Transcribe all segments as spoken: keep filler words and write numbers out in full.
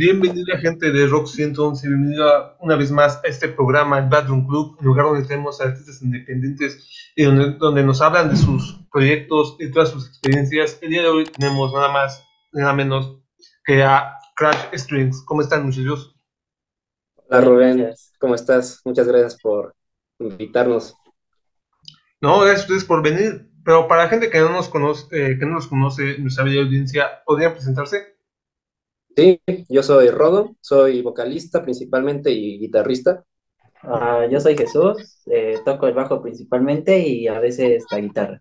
Bienvenida, gente de Rock ciento once, bienvenida una vez más a este programa, el Bedroom Club, un lugar donde tenemos artistas independientes y donde, donde nos hablan de sus proyectos y todas sus experiencias. El día de hoy tenemos nada más, nada menos que a Krash Strings. ¿Cómo están, muchachos? Hola, Rubén, ¿cómo estás? Muchas gracias por invitarnos. No, gracias a ustedes por venir, pero para la gente que no nos conoce, eh, que no nos conoce, nuestra bella audiencia, ¿podría presentarse? Sí, yo soy Rodo, soy vocalista principalmente y guitarrista. Uh, yo soy Jesús, eh, toco el bajo principalmente y a veces la guitarra.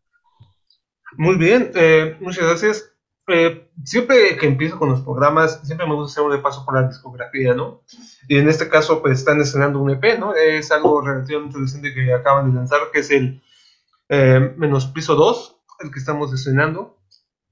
Muy bien, eh, muchas gracias. Eh, siempre que empiezo con los programas, siempre me gusta hacer un repaso por la discografía, ¿no? Y en este caso, pues, están estrenando un E P, ¿no? Es algo relativamente reciente que acaban de lanzar, que es el eh, Menos Piso dos, el que estamos estrenando.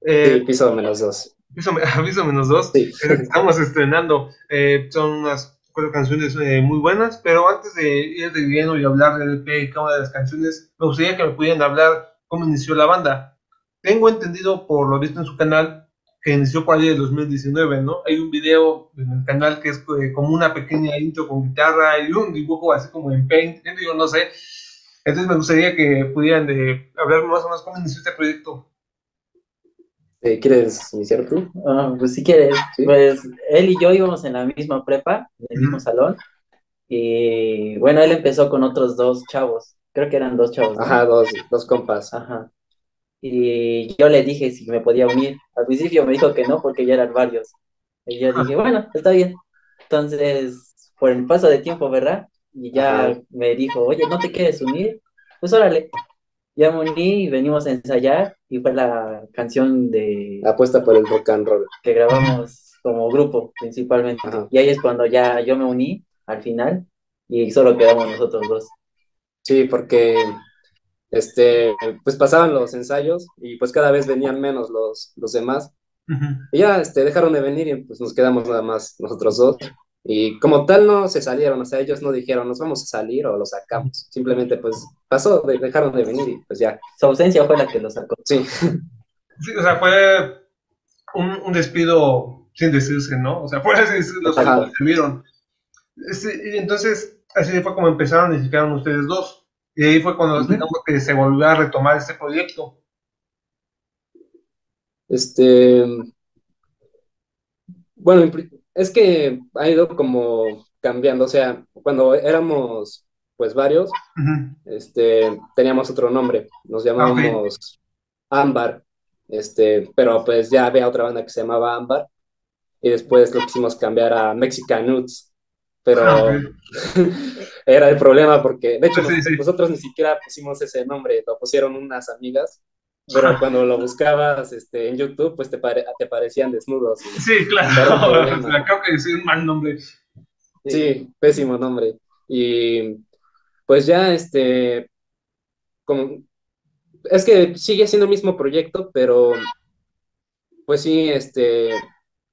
Eh, sí, Piso Menos dos. Piso, Piso Menos Dos, sí. Estamos estrenando, eh, son unas cuatro canciones eh, muy buenas, pero antes de ir de lleno y hablar del E P y cada una de las canciones, me gustaría que me pudieran hablar cómo inició la banda. Tengo entendido, por lo visto en su canal, que inició por ahí el dos mil diecinueve, ¿no? Hay un video en el canal que es eh, como una pequeña intro con guitarra y un dibujo así como en Paint, yo no sé. Entonces me gustaría que pudieran eh, hablar más o menos cómo inició este proyecto. ¿Quieres iniciar tú? Ah, pues si quieres, ¿sí? Pues él y yo íbamos en la misma prepa, en el mismo salón, y bueno, él empezó con otros dos chavos, creo que eran dos chavos, ¿no? Ajá, dos, dos compas. Ajá. Y yo le dije si me podía unir, al principio me dijo que no porque ya eran varios, y yo dije, bueno, está bien. Entonces, por el paso de tiempo, ¿verdad? Y ya Ajá. me dijo, oye, ¿no te quieres unir? Pues órale. Ya me uní y venimos a ensayar, y fue la canción de... Apuesta por el rock and roll. Que grabamos como grupo, principalmente. Ajá. Y ahí es cuando ya yo me uní, al final, y solo quedamos nosotros dos. Sí, porque este, pues pasaban los ensayos, y pues cada vez venían menos los, los demás. Uh-huh. Y ya este, dejaron de venir, y pues nos quedamos nada más nosotros dos. Y como tal no se salieron, o sea, ellos no dijeron, nos vamos a salir o los sacamos. Simplemente, pues, pasó, dejaron de venir y pues ya. Su ausencia fue la que los sacó. Sí. Sí, o sea, fue un, un despido sin decirse, ¿no? O sea, fue así, los despidieron. Sí, y entonces, así fue como empezaron y se quedaron ustedes dos. Y ahí fue cuando uh-huh. digamos que se volvió a retomar este proyecto. Este... Bueno, es que ha ido como cambiando, o sea, cuando éramos, pues, varios, uh-huh. este, teníamos otro nombre, nos llamábamos okay. Ámbar, este, pero pues ya había otra banda que se llamaba Ámbar, y después lo quisimos cambiar a Mexican Uts, pero okay. era el problema porque, de hecho, sí, nos, sí. nosotros ni siquiera pusimos ese nombre, lo pusieron unas amigas. Pero cuando lo buscabas este, en YouTube, pues te, pare te parecían desnudos. Y, sí, claro, acabo de decir un mal nombre. Sí, sí, pésimo nombre. Y pues ya, este, como, es que sigue siendo el mismo proyecto, pero pues sí, este,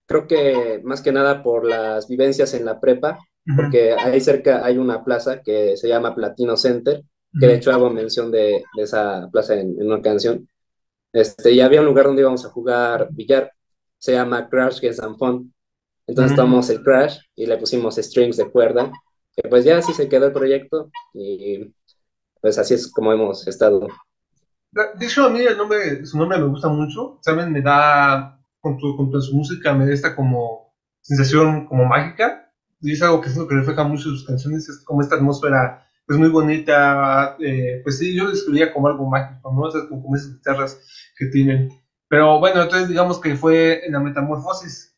creo que más que nada por las vivencias en la prepa, uh-huh. porque ahí cerca hay una plaza que se llama Platino Center, que de hecho hago mención de, de esa plaza en, en una canción. Este, y había un lugar donde íbamos a jugar billar, se llama Crash Gazanfon. Entonces tomamos el Crash y le pusimos strings de cuerda, que pues ya así se quedó el proyecto y pues así es como hemos estado. De hecho a mí el nombre, su nombre me gusta mucho, ¿saben? Me da, con, tu, con su música me da esta como sensación como mágica, y es algo que siento que refleja mucho sus canciones, es como esta atmósfera pues muy bonita, eh, pues sí, yo lo describía como algo mágico, ¿no? Esas, como esas guitarras que tienen. Pero bueno, entonces digamos que fue en la metamorfosis,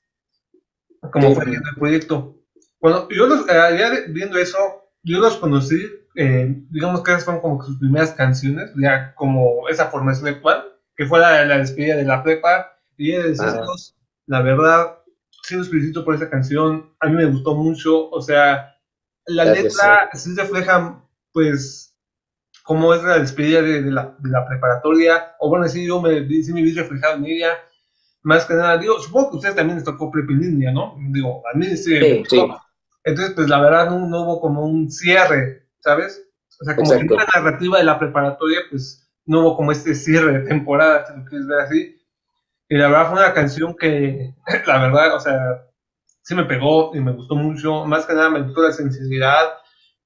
como sí, fue viendo el proyecto. Cuando yo los, eh, viendo eso, yo los conocí, eh, digamos que esas fueron como sus primeras canciones, ya como esa formación de Juan, que fue la, la despedida de la prepa, y de esos, la verdad, sí los felicito por esa canción, a mí me gustó mucho, o sea... La Gracias, letra sí. sí refleja, pues, cómo es la despedida de, de, la, de la preparatoria, o bueno, sí, yo me, sí me vi reflejado en ella, más que nada, digo, supongo que ustedes también les tocó prepa en línea, ¿no? Digo, a mí sí, sí, sí. Entonces, pues, la verdad, no, no hubo como un cierre, ¿sabes? O sea, como Exacto. que en la narrativa de la preparatoria, pues, no hubo como este cierre de temporada, si lo quieres ver así, y la verdad fue una canción que, la verdad, o sea... se me pegó y me gustó mucho. Más que nada me gustó la sensibilidad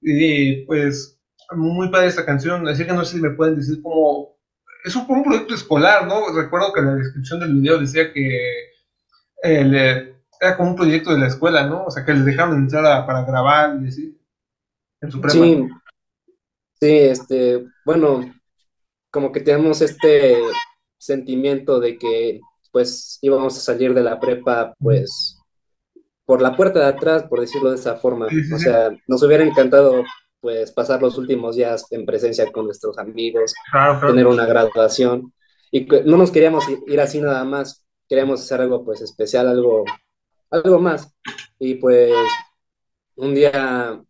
y pues muy padre esta canción. Así que no sé si me pueden decir cómo... Es un, un proyecto escolar, ¿no? Recuerdo que en la descripción del video decía que el, era como un proyecto de la escuela, ¿no? O sea, que les dejaron entrar a, para grabar y así, en su prepa. Sí, sí, este, bueno, como que tenemos este sentimiento de que, pues, íbamos a salir de la prepa, pues, por la puerta de atrás, por decirlo de esa forma. Sí, sí, o sea, sí. Nos hubiera encantado... pues pasar los últimos días en presencia con nuestros amigos, claro, claro. Tener una graduación, y no nos queríamos ir así nada más, queríamos hacer algo pues especial, algo, algo más, y pues un día,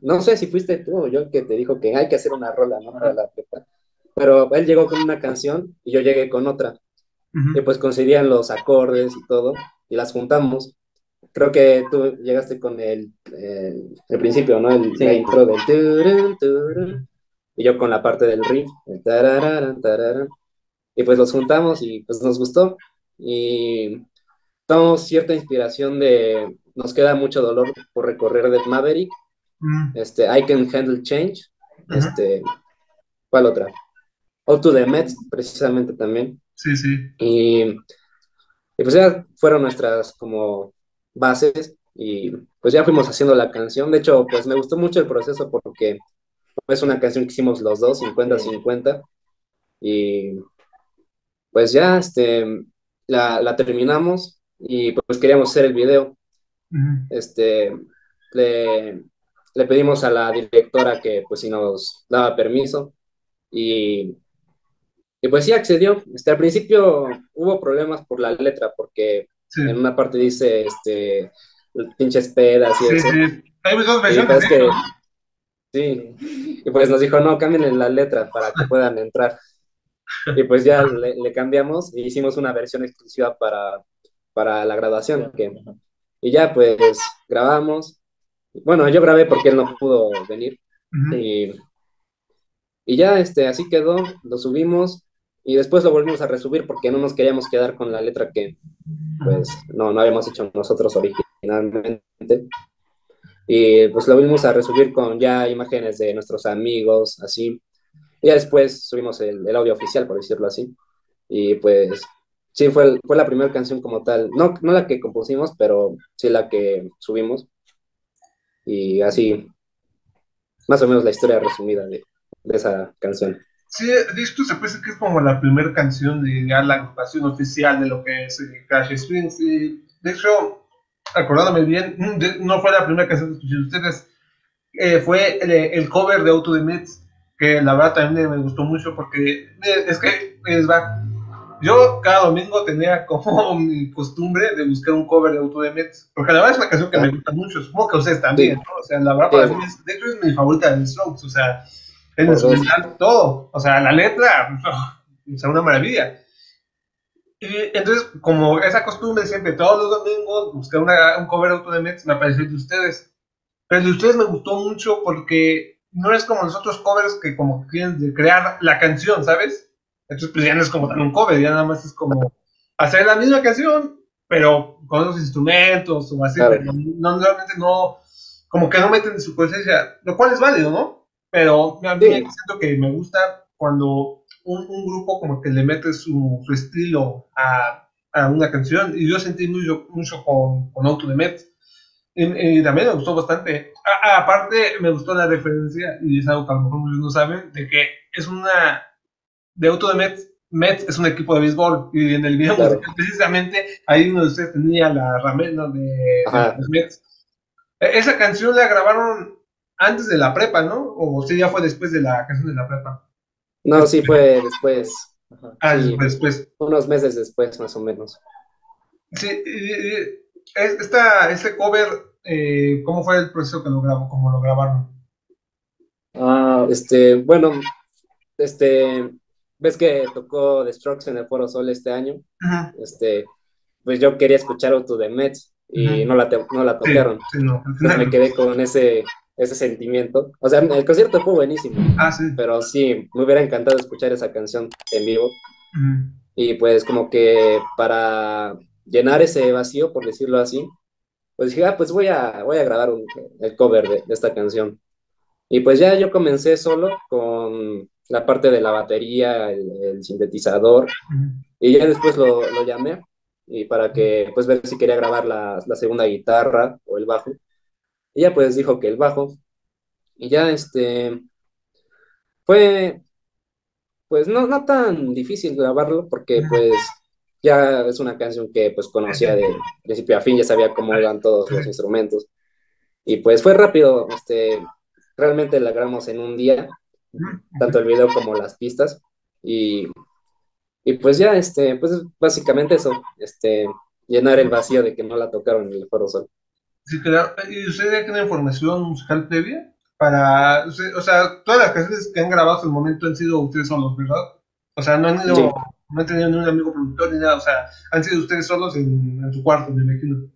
no sé si fuiste tú o yo que te dijo que hay que hacer una rola, ¿no? Para la prepa, pero él llegó con una canción y yo llegué con otra, uh-huh. Y pues coincidían los acordes y todo, y las juntamos. Creo que tú llegaste con el, el, el principio, ¿no? El, sí. La intro del... Turun, turun, y yo con la parte del riff. Tararán, tararán, y pues los juntamos y pues nos gustó. Y tomamos cierta inspiración de... Nos queda mucho dolor por recorrer de Maverick. Mm. Este, I Can Handle Change. Uh-huh. Este, ¿cuál otra? All to the Mets, precisamente también. Sí, sí. Y, y pues ya fueron nuestras como... bases, y pues ya fuimos haciendo la canción. De hecho, pues me gustó mucho el proceso porque es una canción que hicimos los dos, cincuenta cincuenta, y pues ya este, la, la terminamos, y pues queríamos hacer el video. Uh-huh. este, le, le pedimos a la directora que pues si nos daba permiso, y, y pues sí accedió. Este, al principio hubo problemas por la letra, porque sí. En una parte dice, este, pinches pedas y sí, eso. Sí, sí. Y pues que, sí, y pues nos dijo, no, cámbienle la letra para que puedan entrar. Y pues ya le, le cambiamos y e hicimos una versión exclusiva para, para la graduación. Que, y ya pues grabamos. Bueno, yo grabé porque él no pudo venir. Uh-huh. y, y ya este, así quedó, lo subimos. Y después lo volvimos a resubir porque no nos queríamos quedar con la letra que, pues, no, no habíamos hecho nosotros originalmente. Y, pues, lo volvimos a resubir con ya imágenes de nuestros amigos, así. Y ya después subimos el, el audio oficial, por decirlo así. Y, pues, sí, fue, fue la primera canción como tal. No, no la que compusimos, pero sí la que subimos. Y así, más o menos la historia resumida de, de esa canción. Sí, de esto se parece que es como la primera canción de ya la agrupación oficial de lo que es eh, Krash Strings. Y de hecho, acordándome bien, no fue la primera canción que escuché de ustedes, eh, fue el, el cover de All to the Mets, que la verdad también me gustó mucho porque es que es va. Yo cada domingo tenía como mi costumbre de buscar un cover de All to the Mets, porque la verdad es una canción que me gusta mucho, supongo que ustedes también, ¿no? O sea, la verdad para mí es, de hecho es mi favorita de The Strokes, o sea. En el todo, o sea, la letra, o sea, una maravilla. Y entonces, como esa costumbre siempre, todos los domingos, buscar una, un cover auto de Mets, me apareció de ustedes. Pero de ustedes me gustó mucho porque no es como los otros covers que como quieren crear la canción, ¿sabes? Entonces, pues ya no es como tan un cover, ya nada más es como hacer la misma canción, pero con otros instrumentos o así, claro. Pero no, realmente no, como que no meten en su conciencia, lo cual es válido, ¿no? Pero a mí sí. Siento que me gusta cuando un, un grupo como que le mete su, su estilo a, a una canción, y yo sentí mucho, mucho con, con All to the Mets, y, y también me gustó bastante. A, aparte me gustó la referencia, y es algo que a lo mejor muchos no saben, de que es una, de All to the Mets, Mets es un equipo de béisbol, y en el video claro. Precisamente ahí uno de ustedes tenía la ramena de, de los Mets. Esa canción la grabaron antes de la prepa, ¿no? ¿O usted ya fue después de la canción de la prepa? No, sí fue después. Ajá. Ah, sí, después. Unos meses después, más o menos. Sí, esta, este cover, eh, ¿cómo fue el proceso que lo grabó? ¿Cómo lo grabaron? Ah, este, bueno, este, ves que tocó The Strokes en el Foro Sol este año. Ajá. Este, pues yo quería escuchar All to the Mets y ajá. no la te, no la tocaron. Sí, sí, no. Entonces me quedé con ese ese sentimiento, o sea, el concierto fue buenísimo, ah, sí. Pero sí, me hubiera encantado escuchar esa canción en vivo, uh-huh. Y pues como que para llenar ese vacío, por decirlo así, pues dije, ah, pues voy a, voy a grabar un, el cover de, de esta canción. Y pues ya yo comencé solo con la parte de la batería, el, el sintetizador, y ya después lo, lo llamé, y para que, pues, ver si quería grabar la, la segunda guitarra o el bajo. Y ya, pues, dijo que el bajo. Y ya, este, fue, pues, no, no tan difícil grabarlo, porque, pues, ya es una canción que, pues, conocía de principio a fin, ya sabía cómo eran todos los instrumentos. Y, pues, fue rápido, este, realmente la grabamos en un día, tanto el video como las pistas, y... Y pues ya, este, pues básicamente eso, este, llenar el vacío de que no la tocaron en el Foro Sol. Sí, claro. ¿Y usted ya tiene información musical previa? Para, o sea, todas las canciones que han grabado hasta el momento han sido ustedes solos, ¿verdad? O sea, no han ido, sí. No han tenido ni un amigo productor ni nada, o sea, han sido ustedes solos en, en su cuarto, me imagino.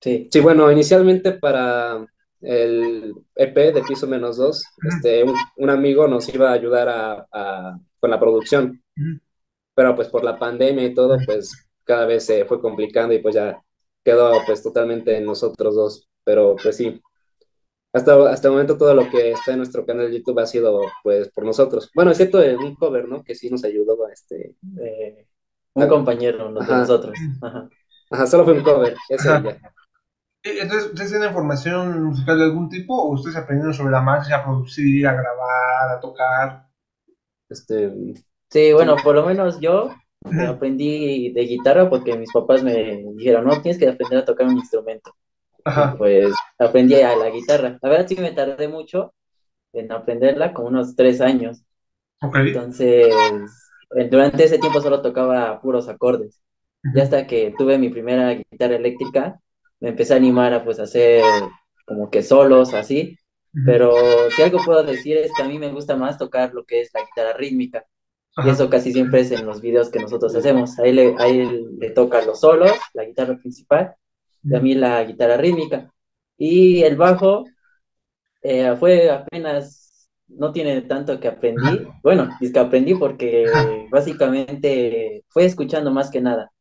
Sí, sí, bueno, inicialmente para el E P de Piso Menos Dos, este, un, un amigo nos iba a ayudar a, a, con la producción. Uh-huh. Pero pues por la pandemia y todo, pues cada vez se fue complicando y pues ya quedó pues totalmente en nosotros dos. Pero pues sí, hasta, hasta el momento todo lo que está en nuestro canal de YouTube ha sido pues por nosotros. Bueno, excepto en un cover, ¿no? Que sí nos ayudó a este... Eh, un a... compañero, no, de nosotros. Ajá. Ajá, solo fue un cover, eso ya. Entonces, ¿ustedes tienen formación musical de algún tipo o ustedes aprendieron sobre la marcha a producir, a grabar, a tocar? Este... Sí, bueno, por lo menos yo aprendí de guitarra porque mis papás me dijeron, no, tienes que aprender a tocar un instrumento. Ajá. Pues aprendí a la guitarra. La verdad sí me tardé mucho en aprenderla, como unos tres años. Okay. Entonces, durante ese tiempo solo tocaba puros acordes. Y hasta que tuve mi primera guitarra eléctrica, me empecé a animar a pues hacer como que solos, así. Pero si algo puedo decir es que a mí me gusta más tocar lo que es la guitarra rítmica. Y eso casi siempre es en los videos que nosotros hacemos. Ahí le, ahí le toca los solos, la guitarra principal, y a mí la guitarra rítmica. Y el bajo eh, fue apenas, no tiene tanto que aprendí. Bueno, es que aprendí porque básicamente fue escuchando más que nada.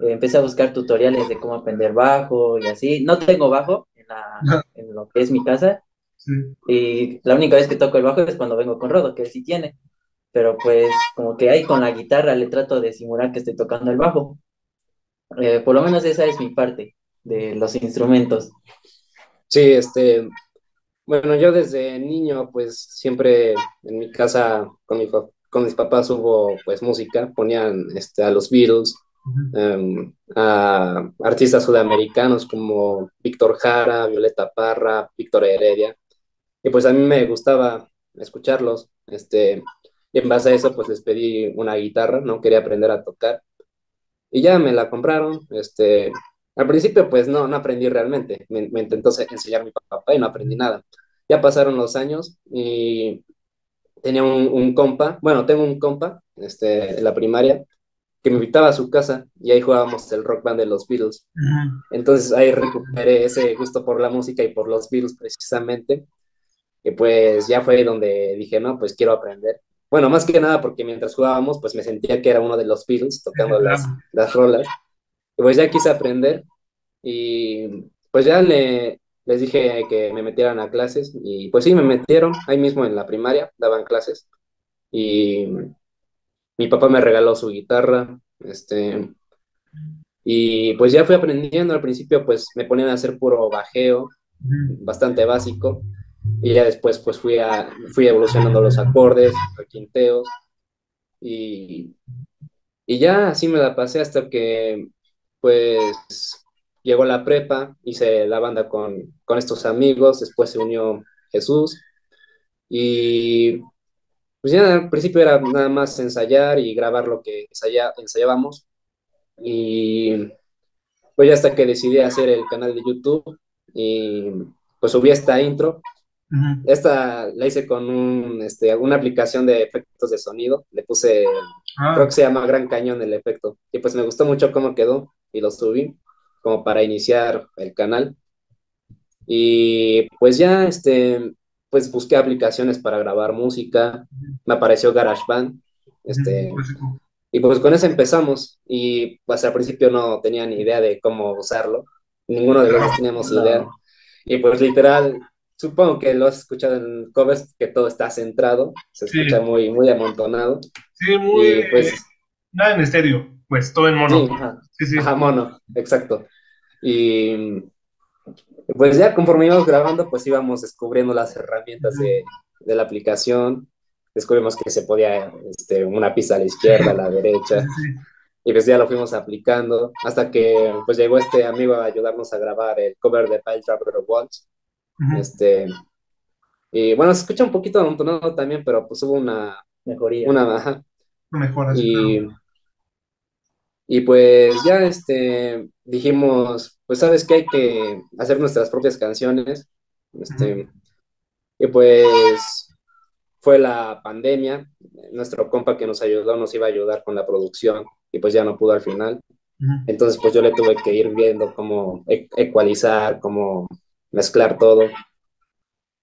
Eh, empecé a buscar tutoriales de cómo aprender bajo y así. No tengo bajo en, la, en lo que es mi casa. Sí. Y la única vez que toco el bajo es cuando vengo con Rodo, que él sí tiene. Pero pues como que ahí con la guitarra le trato de simular que estoy tocando el bajo. Eh, por lo menos esa es mi parte de los instrumentos. Sí, este, bueno, yo desde niño pues siempre en mi casa con, mi, con mis papás hubo pues música, ponían este, a los Beatles, uh-huh. um, a artistas sudamericanos como Víctor Jara, Violeta Parra, Víctor Heredia, y pues a mí me gustaba escucharlos, este... Y en base a eso, pues les pedí una guitarra, no quería aprender a tocar. Y ya me la compraron. Este, al principio, pues no, no aprendí realmente. Me, me intentó enseñar mi papá y no aprendí nada. Ya pasaron los años y tenía un, un compa, bueno, tengo un compa este, en la primaria, que me invitaba a su casa y ahí jugábamos el Rock Band de los Beatles. Entonces ahí recuperé ese gusto por la música y por los Beatles precisamente. Y pues ya fue donde dije, no, pues quiero aprender. Bueno, más que nada porque mientras jugábamos, pues me sentía que era uno de los Beatles tocando las, las rolas. Y pues ya quise aprender y pues ya le, les dije que me metieran a clases y pues sí, me metieron ahí mismo en la primaria, daban clases y mi papá me regaló su guitarra, este, y pues ya fui aprendiendo. Al principio pues me ponían a hacer puro bajeo, bastante básico. Y ya después pues fui, a, fui evolucionando los acordes, los quinteos, y, y ya así me la pasé hasta que pues llegó la prepa, hice la banda con, con estos amigos, después se unió Jesús, y pues ya al principio era nada más ensayar y grabar lo que ensaya, ensayábamos, y pues ya hasta que decidí hacer el canal de YouTube, y pues subí esta intro. Esta la hice con un, este, una aplicación de efectos de sonido, le puse, ah. creo que se llama Gran Cañón el efecto, y pues me gustó mucho cómo quedó, y lo subí como para iniciar el canal, y pues ya, este, pues busqué aplicaciones para grabar música, me apareció GarageBand, este, y pues con eso empezamos, y pues al principio no tenía ni idea de cómo usarlo, ninguno de los dos teníamos idea. Y pues literal, supongo que lo has escuchado en covers, que todo está centrado, se escucha sí. muy, muy amontonado. Sí, muy... Y, pues, eh, nada en estéreo, pues todo en mono. Sí, ajá, sí, sí. Ajá, mono, exacto. Y pues ya conforme íbamos grabando, pues íbamos descubriendo las herramientas de, de la aplicación. Descubrimos que se podía este, una pista a la izquierda, a la derecha, y pues ya lo fuimos aplicando, hasta que pues llegó este amigo a ayudarnos a grabar el cover de Pile Trapper Watch. Uh-huh. este, y bueno, se escucha un poquito amontonado también, pero pues hubo una mejoría, una baja, mejora, y, claro. y pues ya este, dijimos, pues sabes que hay que hacer nuestras propias canciones, este, uh-huh. y pues... Fue la pandemia, nuestro compa que nos ayudó, nos iba a ayudar con la producción, y pues ya no pudo al final. Uh-huh. Entonces pues yo le tuve que ir viendo cómo e- ecualizar, cómo mezclar todo.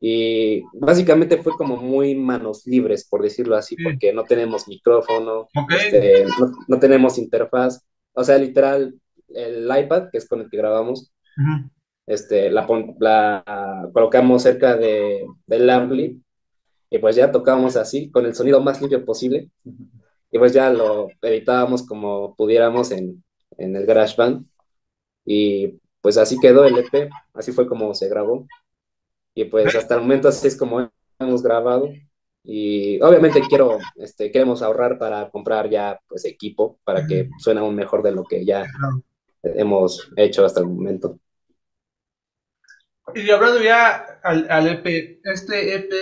Y básicamente fue como muy manos libres, por decirlo así, sí. porque no tenemos micrófono, okay. este, no, no tenemos interfaz. O sea, literal, el iPad, que es con el que grabamos, uh-huh. este, la, pon- la colocamos cerca de, del ampli, y pues ya tocábamos así, con el sonido más limpio posible, y pues ya lo editábamos como pudiéramos en, en el GarageBand, y pues así quedó el E P, así fue como se grabó, y pues hasta el momento así es como hemos grabado, y obviamente quiero, este, queremos ahorrar para comprar ya pues equipo, para que suene aún mejor de lo que ya hemos hecho hasta el momento. Y hablando ya al, al E P, este E P...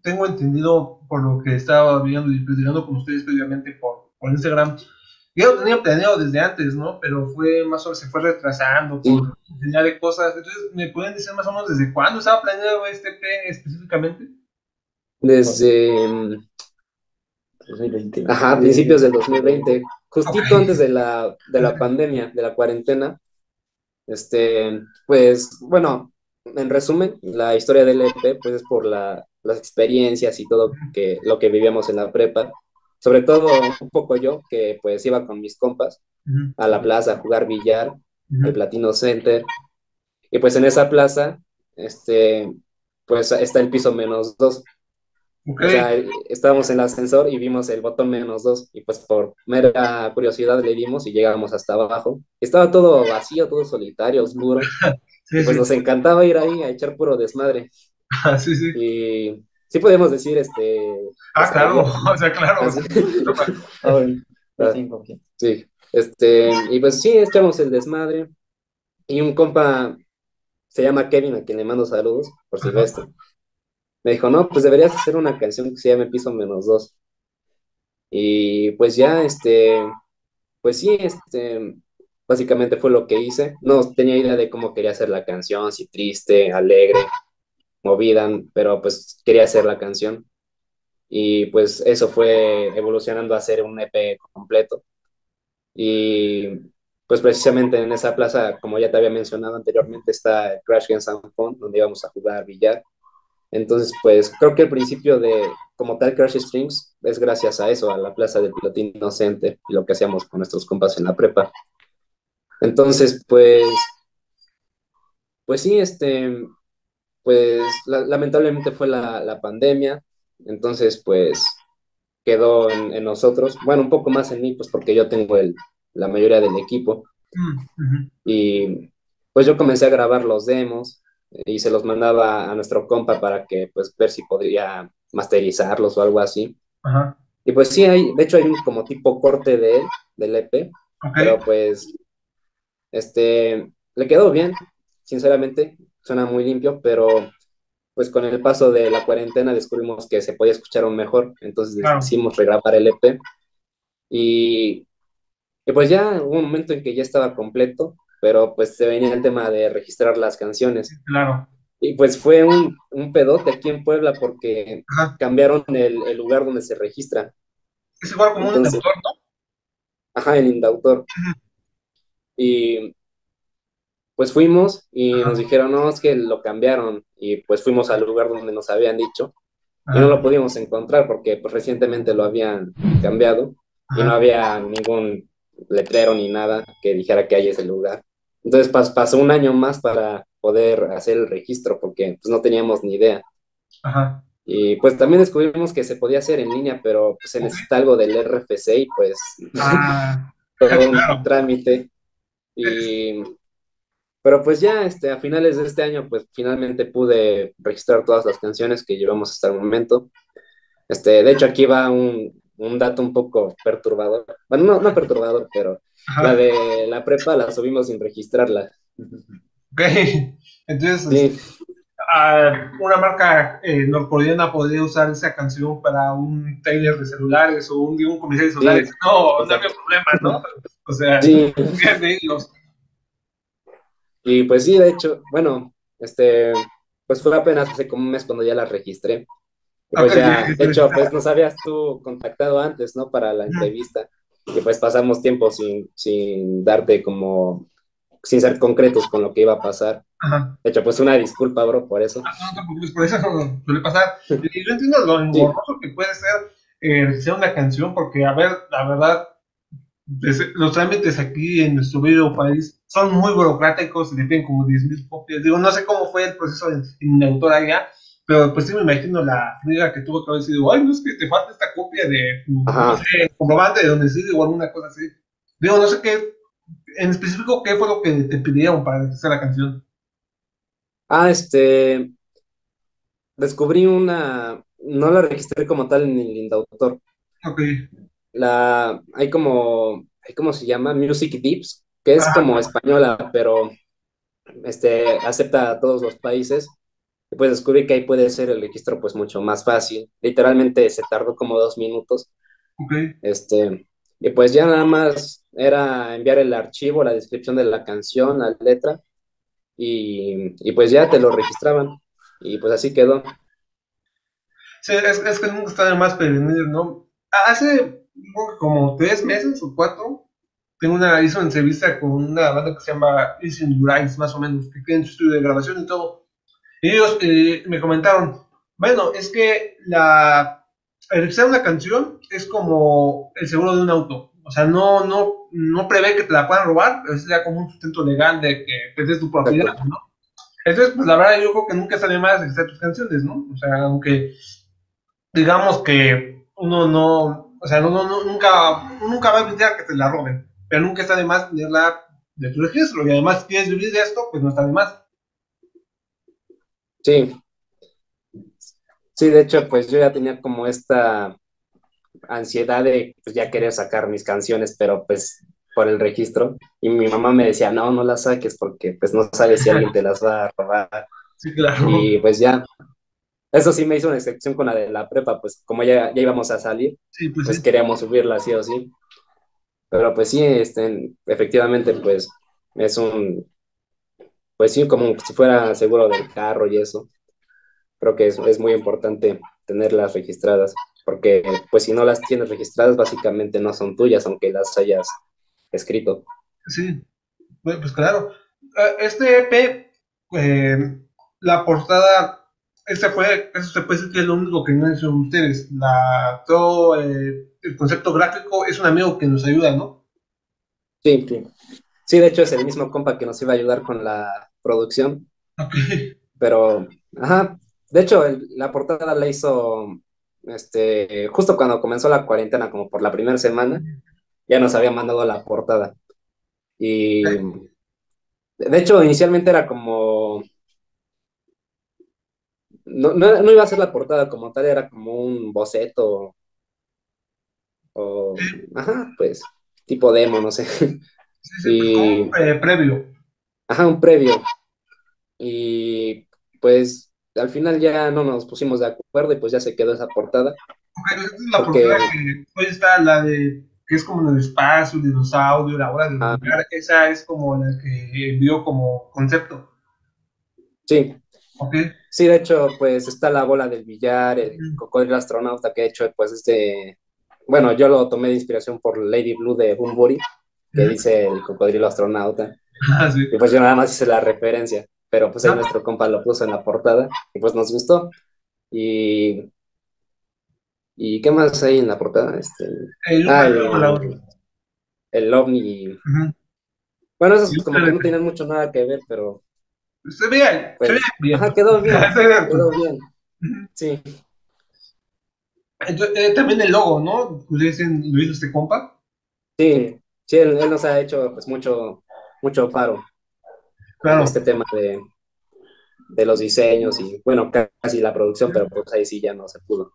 Tengo entendido por lo que estaba viendo y platicando con ustedes previamente por, por Instagram. Ya lo tenía planeado desde antes, ¿no? Pero fue más o menos, se fue retrasando por señal de cosas. Entonces, ¿me pueden decir más o menos desde cuándo estaba planeado este E P específicamente? Desde... dos mil veinte. Ajá, principios del dos mil veinte. Justito okay. antes de la, de la pandemia, de la cuarentena. Este, pues, bueno, en resumen, la historia del E P pues, es por la... las experiencias y todo que, lo que vivíamos en la prepa, sobre todo un poco yo, que pues iba con mis compas uh-huh. a la plaza a jugar billar, uh-huh. al Platino Center, y pues en esa plaza, este, pues está el piso menos dos, okay. o sea, estábamos en el ascensor y vimos el botón menos dos, y pues por mera curiosidad le dimos y llegamos hasta abajo, estaba todo vacío, todo solitario, oscuro, sí, pues sí. nos encantaba ir ahí a echar puro desmadre. Ah, sí, sí. Y sí podemos decir, este... Ah, claro, o sea, claro. Sí, sí, este, y pues sí, echamos el desmadre, y un compa, se llama Kevin, a quien le mando saludos, por supuesto, me dijo, no, pues deberías hacer una canción que se llame Piso Menos Dos, y pues ya, este, pues sí, este... básicamente fue lo que hice, no tenía idea de cómo quería hacer la canción, si triste, alegre, movida, pero pues quería hacer la canción, y pues eso fue evolucionando a hacer un E P completo, y pues precisamente en esa plaza, como ya te había mencionado anteriormente, está el Crash Gazanfon, donde íbamos a jugar billar, entonces pues creo que el principio de como tal Krash Strings es gracias a eso, a la plaza del Platino Center, y lo que hacíamos con nuestros compas en la prepa, entonces pues pues sí, este... pues la, lamentablemente fue la, la pandemia, entonces pues quedó en, en nosotros, bueno, un poco más en mí, pues porque yo tengo el, la mayoría del equipo, uh-huh. y pues yo comencé a grabar los demos, y se los mandaba a nuestro compa para que, pues, ver si podría masterizarlos o algo así, uh-huh. y pues sí, hay, de hecho hay un como tipo corte de él, del E P, okay. pero pues, este, le quedó bien, sinceramente, suena muy limpio, pero pues con el paso de la cuarentena descubrimos que se podía escuchar aún mejor, entonces claro. decidimos regrabar el E P, y, y pues ya hubo un momento en que ya estaba completo, pero pues se venía el tema de registrar las canciones. Claro. Y pues fue un, un pedote aquí en Puebla porque Ajá. cambiaron el, el lugar donde se registra. Es igual como entonces, un INDAUTOR, ¿no? Ajá, el INDAUTOR. Ajá. Y... pues fuimos y Ajá. nos dijeron, no, es que lo cambiaron, y pues fuimos al lugar donde nos habían dicho, Ajá. y no lo pudimos encontrar porque pues recientemente lo habían cambiado, Ajá. y no había ningún letrero ni nada que dijera que ahí es el lugar, Entonces pas, pasó un año más para poder hacer el registro, porque pues, no teníamos ni idea. Ajá. Y pues también descubrimos que se podía hacer en línea, pero pues, se necesita algo del R F C y pues ah, todo claro. un trámite. Y, pero pues ya este, a finales de este año, pues finalmente pude registrar todas las canciones que llevamos hasta el momento. Este, de hecho, aquí va un, un dato un poco perturbador. Bueno, no, no perturbador, pero Ajá. la de la prepa la subimos sin registrarla. Ok, entonces sí. uh, una marca eh, norcoreana podría usar esa canción para un trailer de celulares o un, un comercial de celulares. Sí. No, no había problemas, ¿no? O sea, sí. los... Y pues sí, de hecho, bueno, este, pues fue apenas hace como un mes cuando ya la registré. Pues okay, ya, de hecho, pues nos habías tú contactado antes, ¿no? Para la entrevista. Y pues pasamos tiempo sin, sin darte como... sin ser concretos con lo que iba a pasar. Ajá. De hecho, pues una disculpa, bro, por eso. Ah, no, no, por eso no suele pasar. Y yo entiendo lo engorroso sí. que puede ser eh, ser una canción, porque, a ver, la verdad, los trámites aquí en nuestro bello país son muy burocráticos, se le piden como diez mil copias. Digo, no sé cómo fue el proceso en INDAUTOR allá, pero pues sí me imagino la friega que tuvo que haber sido, ay, no es que te falta esta copia de no sé, comprobante de domicilio o alguna cosa así. Digo, no sé qué, en específico, ¿qué fue lo que te pidieron para hacer la canción? Ah, este, descubrí una, no la registré como tal en el INDAUTOR. Ok. La, hay como, ¿cómo se llama? Music Dips, que es ah, como no. española, pero, este, acepta a todos los países. Y pues descubrí que ahí puede ser el registro pues mucho más fácil. Literalmente se tardó como dos minutos. Okay. Este, y pues ya nada más era enviar el archivo, la descripción de la canción, la letra, y, y pues ya te lo registraban. Y pues así quedó. Sí, es, es que nunca está de más prevenir, ¿no? Hace como tres meses o cuatro, tengo una, hice una entrevista con una banda que se llama Isin Durais, más o menos, que tiene su estudio de grabación y todo. Y ellos eh, me comentaron, bueno, es que la registrar una canción es como el seguro de un auto. O sea, no no no prevé que te la puedan robar, pero es ya como un sustento legal de que pues, es tu propiedad, ¿no? Entonces, pues la verdad yo creo que nunca sale más registrar tus canciones, ¿no? O sea, aunque digamos que uno no, o sea, no, no, nunca, nunca va a evitar que te la roben, pero nunca está de más tenerla de tu registro. Y además, si quieres vivir de esto, pues no está de más. Sí, sí, de hecho, pues yo ya tenía como esta ansiedad de pues, ya querer sacar mis canciones, pero pues por el registro, y mi mamá me decía, no, no las saques porque pues no sabes si alguien te las va a robar. Sí, claro. Y pues ya, eso sí me hizo una excepción con la de la prepa, pues como ya, ya íbamos a salir, sí, pues, pues sí. queríamos subirla sí o sí, pero pues sí, este, efectivamente, pues es un... Pues sí, como si fuera seguro del carro y eso. Creo que es, es muy importante tenerlas registradas, porque pues si no las tienes registradas, básicamente no son tuyas, aunque las hayas escrito. Sí, pues claro. Este E P, eh, la portada, ese fue, eso se puede decir que es lo único que no hicieron ustedes. La, todo eh, el concepto gráfico es un amigo que nos ayuda, ¿no? Sí, sí. Sí, de hecho es el mismo compa que nos iba a ayudar con la producción. Okay. Pero, ajá, de hecho el, la portada la hizo este, justo cuando comenzó la cuarentena, como por la primera semana, ya nos había mandado la portada. Y, okay. de hecho, inicialmente era como... No, no, no iba a ser la portada como tal, era como un boceto o... Ajá, pues, tipo demo, no sé... Sí, y, un eh, previo. Ajá, un previo. Y pues al final ya no nos pusimos de acuerdo y pues ya se quedó esa portada. Okay, esta es la porque, portada que hoy está la de que es como el espacio, el dinosaurio, la hora de ah, lugar, esa es como la que envió como concepto. Sí. Okay. Sí, de hecho, pues está la bola del billar, el mm. cocodrilo astronauta que he hecho, pues este, bueno, yo lo tomé de inspiración por Lady Blue de Humbury. Que dice el cocodrilo astronauta. Ah, sí. Y pues yo nada más hice la referencia, pero pues el nuestro compa lo puso en la portada y pues nos gustó. Y ¿y qué más hay en la portada? Este, el, ah, el, el, el ovni. Uh-huh. Bueno, esos como que no tienen mucho nada que ver, pero... Se vean, pues, se vean. Ajá, quedó bien, quedó bien. Sí. Entonces, eh, también el logo, ¿no? ¿Le dicen Luis este compa? Sí, sí, él, él nos ha hecho pues mucho, mucho paro. Claro. En este tema de, de los diseños y, bueno, casi la producción, pero pues ahí sí ya no se pudo.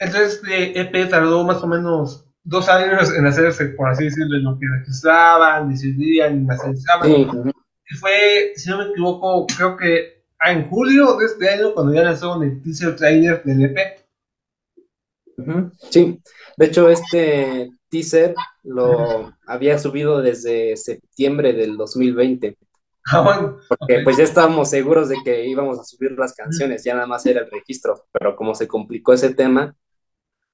Entonces, este E P tardó más o menos dos años en hacerse, por así decirlo, en lo que registraban, decidían, masterizaban. Sí. Y fue, si no me equivoco, creo que en julio de este año, cuando ya lanzaron el teaser trailer del E P. Sí, de hecho, este teaser lo había subido desde septiembre del dos mil veinte. Ah, bueno. Porque okay. pues ya estábamos seguros de que íbamos a subir las canciones, ya nada más era el registro, pero como se complicó ese tema,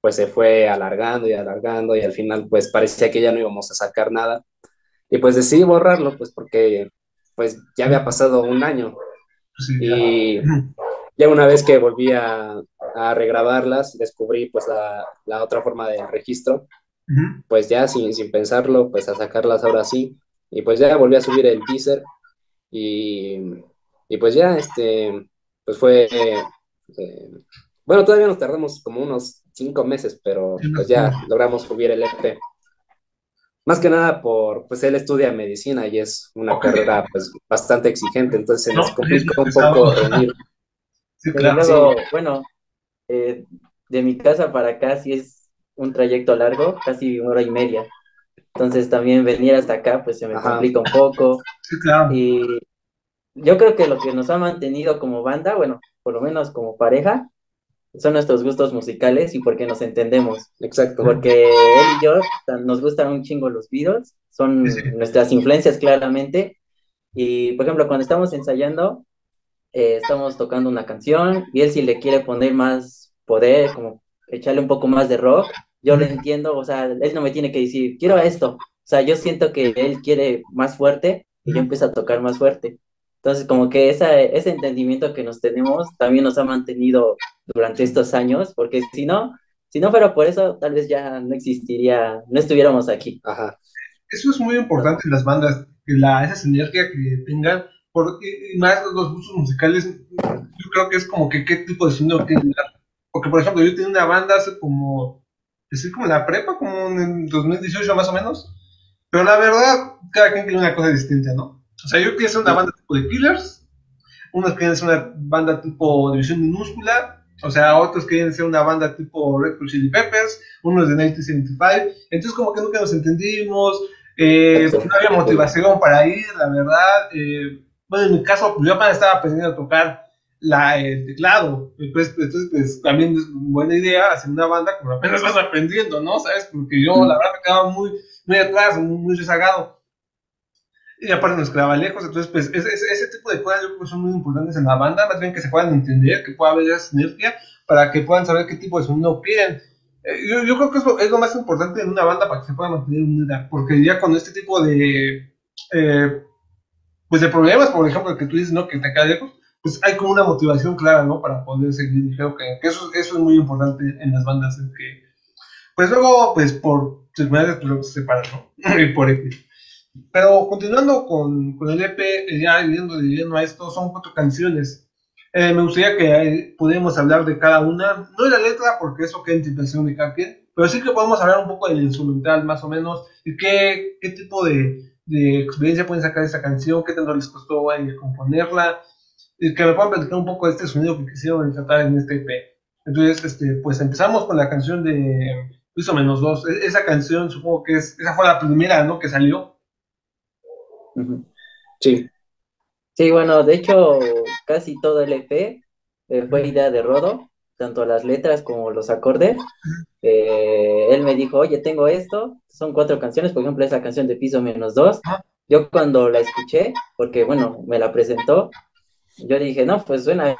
pues se fue alargando y alargando y al final pues parecía que ya no íbamos a sacar nada. Y pues decidí borrarlo, pues porque pues ya había pasado un año. Sí, y ya. ya una vez que volví a, a regrabarlas, descubrí pues la, la otra forma del registro, uh-huh. pues ya sin, sin pensarlo, pues a sacarlas ahora sí. Y pues ya volví a subir el teaser. Y, y pues ya, este, pues fue, eh, eh, bueno, todavía nos tardamos como unos cinco meses, pero pues ya logramos subir el E P. Más que nada por, pues él estudia medicina y es una okay. carrera pues bastante exigente, entonces se nos complicó un poco reunir. Sí, claro. Luego, bueno, eh, de mi casa para acá sí es un trayecto largo, casi una hora y media. Entonces también venir hasta acá pues se me Ajá. complica un poco. Sí, claro. Y yo creo que lo que nos ha mantenido como banda, bueno, por lo menos como pareja, son nuestros gustos musicales y porque nos entendemos. Exacto. Porque él y yo nos gustan un chingo los Beatles, son sí, sí. nuestras influencias claramente. Y por ejemplo, cuando estamos ensayando, eh, estamos tocando una canción y él si le quiere poner más poder, como echarle un poco más de rock, yo lo entiendo, o sea, él no me tiene que decir, quiero esto, o sea, yo siento que él quiere más fuerte y yo empiezo a tocar más fuerte, entonces como que esa, ese entendimiento que nos tenemos también nos ha mantenido durante estos años, porque si no, si no fuera por eso, tal vez ya no existiría, no estuviéramos aquí. Ajá. Eso es muy importante en las bandas, que la, esa sinergia que tengan, porque más los gustos musicales, yo creo que es como que qué tipo de sonido tienen, porque por ejemplo yo tenía una banda hace como... decir como la prepa, como en dos mil dieciocho más o menos, pero la verdad cada quien tiene una cosa distinta, ¿no? O sea, yo quería hacer una banda tipo de Killers, unos querían hacer una banda tipo División Minúscula, o sea, otros querían hacer una banda tipo Red Hot Chili Peppers, unos de mil novecientos setenta y cinco, entonces como que nunca nos entendimos, eh, no había motivación para ir, la verdad, eh, bueno, en mi caso, pues yo apenas estaba aprendiendo a tocar La, el teclado, pues, entonces pues, también es buena idea hacer una banda como apenas vas aprendiendo, ¿no? ¿Sabes? Porque yo la verdad me quedaba muy, muy atrás, muy, muy rezagado y aparte nos quedaba lejos, entonces pues ese, ese tipo de cosas yo creo que son muy importantes en la banda, más bien que se puedan entender, que pueda haber esa sinergia para que puedan saber qué tipo de sonido quieren. eh, yo, yo creo que es lo, es lo más importante en una banda para que se pueda mantener unida, porque ya con este tipo de eh, pues de problemas, por ejemplo, que tú dices, ¿no? Que te queda lejos, pues hay como una motivación clara, ¿no? Para poder seguir, creo que, que eso, eso es muy importante en las bandas, es que, pues luego, pues por terminar pues, se separan, ¿no? Y por X. Pero continuando con, con el E P, ya viendo, viendo a esto, son cuatro canciones. Eh, me gustaría que pudiéramos hablar de cada una, no de la letra, porque eso queda en la impresión de cada quien, pero sí que podemos hablar un poco del instrumental, más o menos, y qué, qué tipo de, de experiencia pueden sacar de esta canción, qué tanto les costó eh, componerla, y que me puedan platicar un poco de este sonido que quisieron tratar en este E P. Entonces, este, pues empezamos con la canción de Piso Menos Dos. Esa canción, supongo que es, esa fue la primera, ¿no? Que salió. Sí. Sí, bueno, de hecho, casi todo el E P eh, fue idea de Rodo, tanto las letras como los acordes. Eh, él me dijo, oye, tengo esto, son cuatro canciones, por ejemplo, esa canción de Piso Menos Dos. Yo cuando la escuché, porque, bueno, me la presentó, yo dije, no, pues suena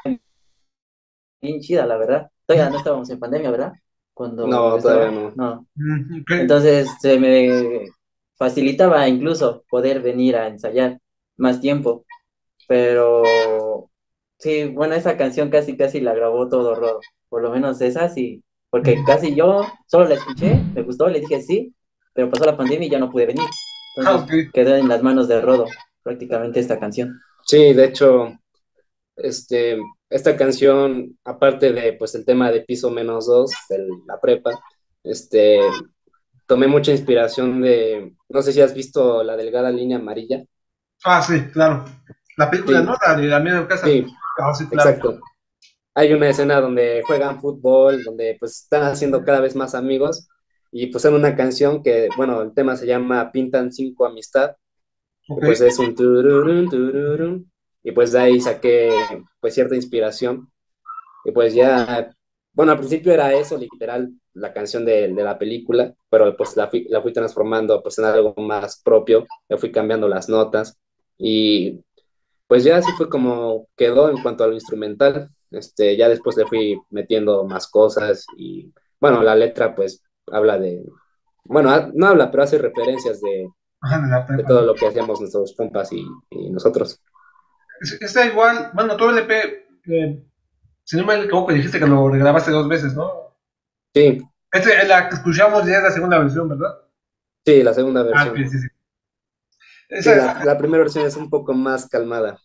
bien chida, la verdad. Todavía no estábamos en pandemia, ¿verdad? Cuando no, estaba... todavía no. no. Entonces se me facilitaba incluso poder venir a ensayar más tiempo. Pero sí, bueno, esa canción casi casi la grabó todo Rodo. Por lo menos esa sí, porque casi yo solo la escuché, me gustó, le dije sí, pero pasó la pandemia y ya no pude venir. Entonces, okay. Quedó en las manos de Rodo prácticamente esta canción. Sí, de hecho, este, esta canción, aparte de pues el tema de Piso Menos Dos, de la prepa, este, tomé mucha inspiración de, no sé si has visto La Delgada Línea Amarilla. Ah, sí, claro. La película, sí. ¿No? La de la mía de casa. Sí, ah, sí, claro. Exacto. Hay una escena donde juegan fútbol, donde pues están haciendo cada vez más amigos, y pues en una canción que, bueno, el tema se llama Pintan Cinco Amistad, okay. Pues es un tururun, tururun, y pues de ahí saqué pues cierta inspiración, y pues ya, bueno, al principio era eso, literal, la canción de, de la película, pero pues la fui, la fui transformando pues en algo más propio, le fui cambiando las notas, y pues ya así fue como quedó en cuanto a lo instrumental. Este, ya después le fui metiendo más cosas, y bueno, la letra pues habla de, bueno, no habla, pero hace referencias de, Ajá, de, de todo lo que hacíamos nuestros compas y, y nosotros. Está igual, bueno, todo el E P, eh, si no me equivoco, dijiste que lo grabaste dos veces, ¿no? Sí. Este, la que escuchamos ya es la segunda versión, ¿verdad? Sí, la segunda versión. Ah, sí, sí, sí. Esa, sí, la, la primera versión es un poco más calmada.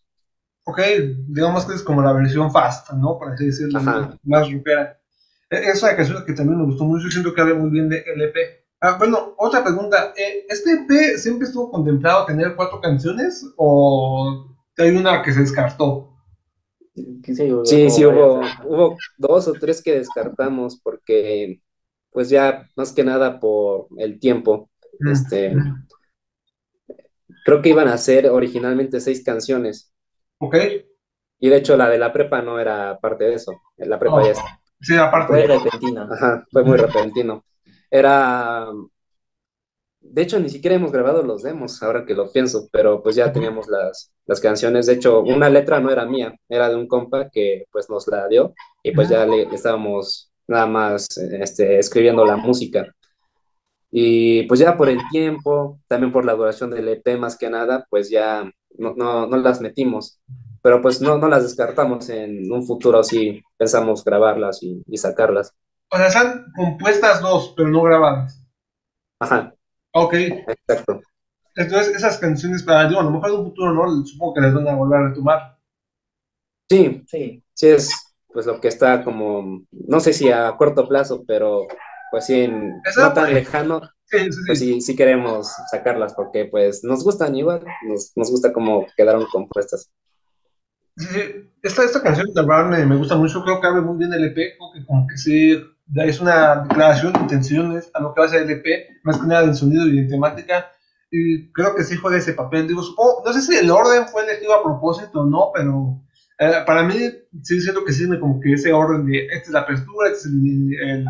Ok, digamos que es como la versión fast, ¿no? Para así decirlo, más, más rockera. Es una canción que también me gustó mucho, siento que habla muy bien de L P. Ah, bueno, otra pregunta, ¿este E P siempre estuvo contemplado tener cuatro canciones o hay una que se descartó? Sí, hubo, sí, sí hubo, hubo dos o tres que descartamos porque, pues ya, más que nada por el tiempo, mm. este, creo que iban a ser originalmente seis canciones. Ok. Y de hecho la de la prepa no era parte de eso, la prepa oh. ya está. Sí, aparte. Fue repentino. Ajá, fue muy repentino. Era... De hecho, ni siquiera hemos grabado los demos, ahora que lo pienso, pero pues ya teníamos las, las canciones. De hecho, una letra no era mía, era de un compa que pues nos la dio, y pues ya le estábamos nada más este, escribiendo la música. Y pues ya por el tiempo, también por la duración del E P más que nada, pues ya no, no, no las metimos. Pero pues no, no las descartamos en un futuro, si pensamos grabarlas y, y sacarlas. O sea, están compuestas dos, pero no grabadas. Ajá. Ok. Exacto. Entonces, esas canciones para, digo, a lo mejor en un futuro, ¿no? Supongo que las van a volver a retomar. Sí, sí. Sí es, pues, lo que está como, no sé si a corto plazo, pero pues sí, en, no tan lejano. Sí, sí, sí. Pues sí, sí queremos sacarlas, porque pues nos gustan igual, nos, nos gusta cómo quedaron compuestas. Sí, esta, esta canción de verdad me, me gusta mucho, creo que abre muy bien el E P, creo que como que sí, es una declaración de intenciones a lo que hace el E P, más que nada del sonido y de temática, y creo que sí juega ese papel, digo, supongo, no sé si el orden fue elegido a propósito o no, pero eh, para mí sí siento que sí, me como que ese orden de, esta es la apertura, este es el, el,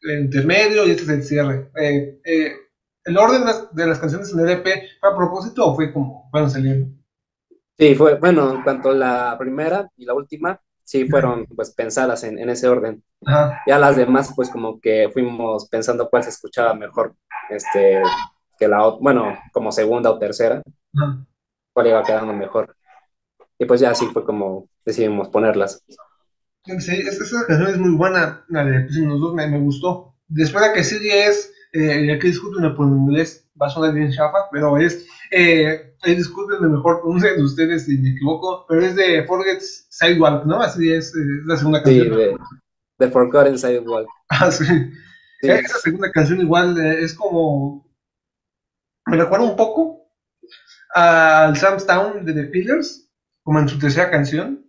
el intermedio y este es el cierre, eh, eh, el orden de las canciones en el E P, ¿fue a propósito o fue como, bueno, saliendo? Sí, fue, bueno, en cuanto a la primera y la última, sí fueron pues pensadas en, en ese orden. Ajá. Ya las demás pues como que fuimos pensando cuál se escuchaba mejor, este, que la otra, bueno, como segunda o tercera, Ajá. cuál iba quedando mejor. Y pues ya así fue como decidimos ponerlas. Sí, esta canción es muy buena, la de Piso Menos Dos, me, me gustó. Después la que sigue es, eh, ya que discuto en inglés, va a sonar bien chafa, pero es... Eh, Eh, discúlpenme mejor, pronuncien de ustedes si me equivoco, pero es de Forget Sidewalk, ¿no? Así es, eh, es la segunda canción. Sí, de, de Forgotten Sidewalk. Ah, sí. sí. Esa segunda canción igual eh, es como... Me recuerda un poco al Sam's Town de The Killers, como en su tercera canción,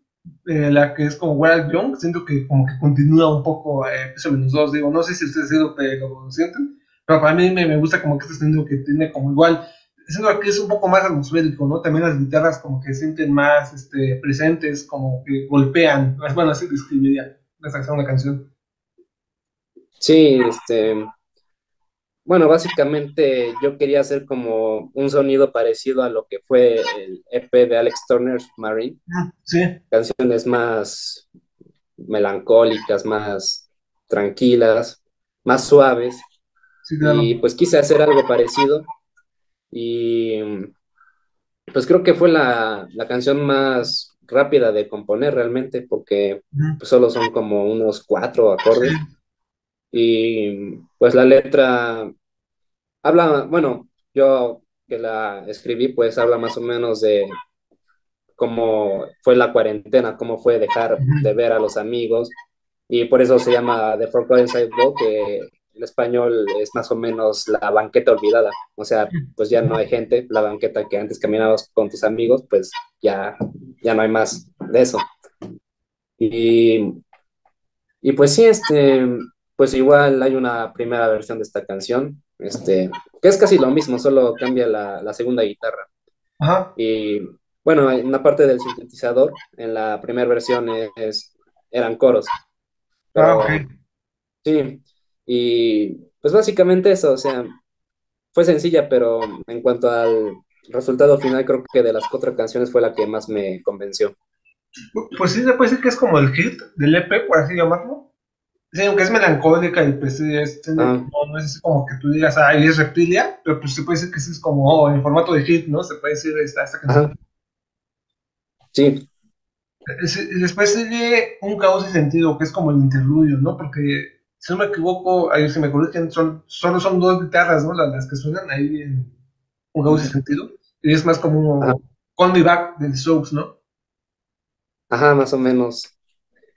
eh, la que es como Wild Young, siento que como que continúa un poco eh, Piso Menos Dos, digo, no sé si ustedes lo, lo sienten, pero para mí me, me gusta como que este sentido que tiene como igual... Siento que es un poco más atmosférico, ¿no? También las guitarras como que sienten más este, presentes, como que golpean. Bueno, así describiría esta segunda canción. Sí, este... Bueno, básicamente yo quería hacer como un sonido parecido a lo que fue el E P de Alex Turner, Marine. Sí. Canciones más melancólicas, más tranquilas, más suaves. Sí, claro. Y pues quise hacer algo parecido. Y pues creo que fue la, la canción más rápida de componer realmente, porque pues, solo son como unos cuatro acordes. Y pues la letra habla, bueno, yo que la escribí, pues habla más o menos de cómo fue la cuarentena, cómo fue dejar de ver a los amigos, y por eso se llama The Forgotten Sidewalk, que en español es más o menos la banqueta olvidada. O sea, pues ya no hay gente, la banqueta que antes caminabas con tus amigos, pues ya, ya no hay más de eso. Y, y pues sí, este, pues igual hay una primera versión de esta canción, este, que es casi lo mismo, solo cambia la, la segunda guitarra. Ajá. Y bueno, en la parte del sintetizador, en la primera versión es, eran coros. Pero, ah, okay. Sí, y pues básicamente eso, o sea, fue sencilla, pero en cuanto al resultado final, creo que de las cuatro canciones fue la que más me convenció. Pues sí, se puede decir que es como el hit del E P, por así llamarlo. Sí, aunque es melancólica y pues es, ah. no, no es como que tú digas, ah, es Reptilia, pero pues se puede decir que sí es como oh, en formato de hit, ¿no? Se puede decir esta, esta canción. Ah. Sí. Después sigue Un Causa y Sentido, que es como el interludio, ¿no? Porque si no me equivoco, ahí si me corrigen, son, solo son dos guitarras, ¿no? Las, las que suenan ahí en Un Causa y Sentido. Y es más como ah. Call Me Back del Strokes, ¿no? Ajá, más o menos.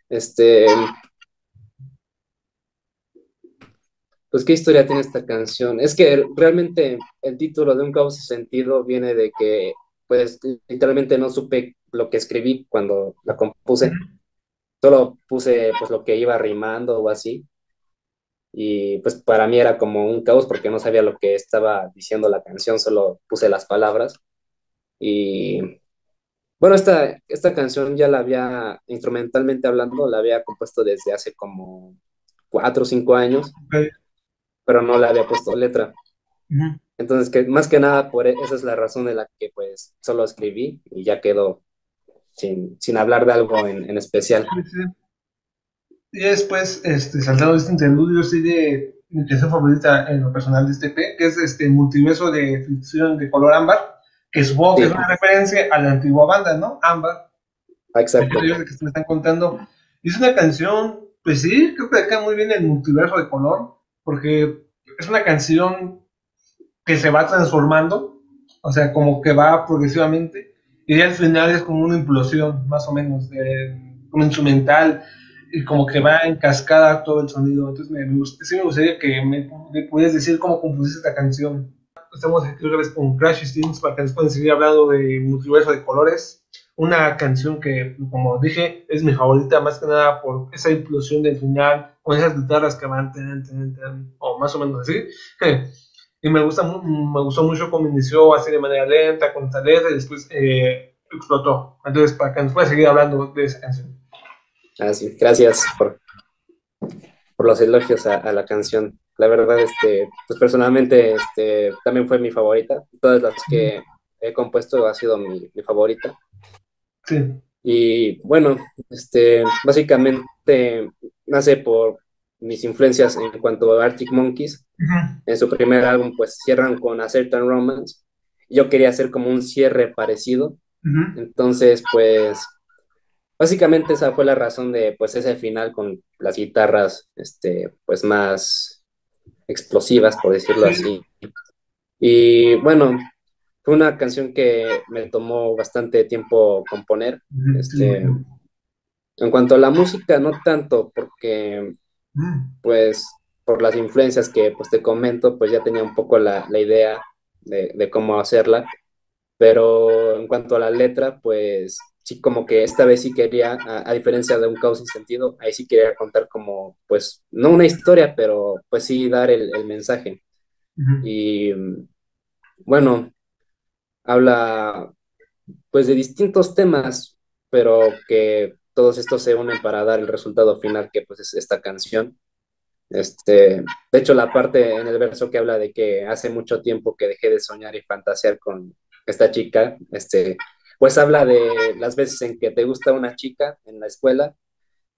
Este. Pues, ¿qué historia tiene esta canción? Es que realmente el título de Un Causa y Sentido viene de que, pues, literalmente no supe lo que escribí cuando la compuse. Solo puse, pues, lo que iba rimando o así. Y, pues, para mí era como un caos porque no sabía lo que estaba diciendo la canción, solo puse las palabras. Y. Bueno, esta, esta canción ya la había, instrumentalmente hablando, la había compuesto desde hace como cuatro o cinco años, okay. Pero no la había puesto letra. Uh-huh. Entonces, que más que nada, por esa es la razón de la que pues solo escribí y ya quedó sin, sin hablar de algo en, en especial. Sí. Y después, este, saltando este interludio, sigue mi canción favorita en lo personal de este P, que es este Multiverso de Ficción de Color Ámbar. Que supongo que sí. Es una referencia a la antigua banda, ¿no? Ámbar. Exacto. Que me están contando. Es una canción, pues sí, creo que acá muy bien el multiverso de color, porque es una canción que se va transformando, o sea, como que va progresivamente, y al final es como una implosión, más o menos, de un instrumental, y como que va en cascada todo el sonido. Entonces, me, me gusta, sí me gustaría que me, me pudieras decir cómo compusiste esta canción. Estamos aquí otra vez con Krash Strings para que les puedan seguir hablando de Multiverso de Colores. Una canción que, como dije, es mi favorita, más que nada por esa implosión del final, con esas guitarras que van, ten, ten, ten, o más o menos así. Y me gusta, me gustó mucho cómo inició, así de manera lenta, con talento, y después eh, explotó. Entonces, para que nos puedan seguir hablando de esa canción. Así, gracias por, por los elogios a, a la canción. La verdad, este, pues personalmente este, también fue mi favorita. Todas las que he compuesto ha sido mi, mi favorita. Sí. Y bueno, este, básicamente nace por mis influencias en cuanto a Arctic Monkeys. Uh-huh. En su primer álbum, pues cierran con A Certain Romance. Yo quería hacer como un cierre parecido. Uh-huh. Entonces, pues, básicamente esa fue la razón de pues ese final con las guitarras este, pues más explosivas, por decirlo así. Y bueno, fue una canción que me tomó bastante tiempo componer. Este, en cuanto a la música, no tanto, porque pues por las influencias que pues te comento, pues ya tenía un poco la, la idea de, de cómo hacerla, pero en cuanto a la letra, pues sí, como que esta vez sí quería, a, a diferencia de Un Causa y Sentido, ahí sí quería contar como, pues, no una historia, pero pues sí dar el, el mensaje. Uh-huh. Y, bueno, habla, pues, de distintos temas, pero que todos estos se unen para dar el resultado final que, pues, es esta canción. Este, de hecho, la parte en el verso que habla de que hace mucho tiempo que dejé de soñar y fantasear con esta chica, este... pues habla de las veces en que te gusta una chica en la escuela,